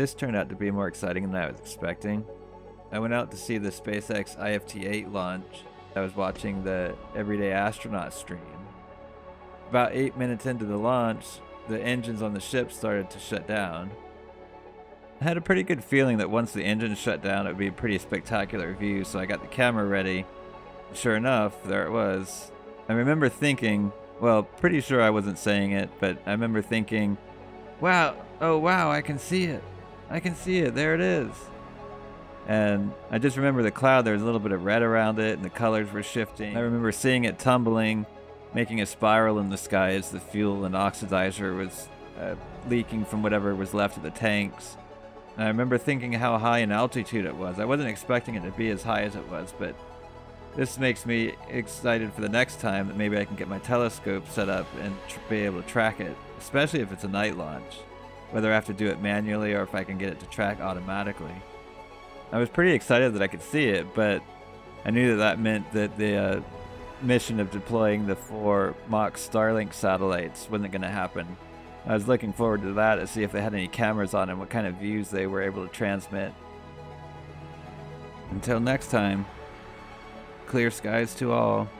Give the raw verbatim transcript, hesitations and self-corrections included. This turned out to be more exciting than I was expecting. I went out to see the SpaceX I F T eight launch. I was watching the Everyday Astronaut stream. About eight minutes into the launch, the engines on the ship started to shut down. I had a pretty good feeling that once the engines shut down, it would be a pretty spectacular view, so I got the camera ready. Sure enough, there it was. I remember thinking, well, pretty sure I wasn't saying it, but I remember thinking, wow, oh wow, I can see it. I can see it, there it is. And I just remember the cloud, there was a little bit of red around it and the colors were shifting. I remember seeing it tumbling, making a spiral in the sky as the fuel and oxidizer was uh, leaking from whatever was left of the tanks. And I remember thinking how high in altitude it was. I wasn't expecting it to be as high as it was, but this makes me excited for the next time that maybe I can get my telescope set up and tr be able to track it, especially if it's a night launch, whether I have to do it manually or if I can get it to track automatically. I was pretty excited that I could see it, but I knew that that meant that the uh, mission of deploying the four mock Starlink satellites wasn't going to happen. I was looking forward to that, to see if they had any cameras on and what kind of views they were able to transmit. Until next time, clear skies to all.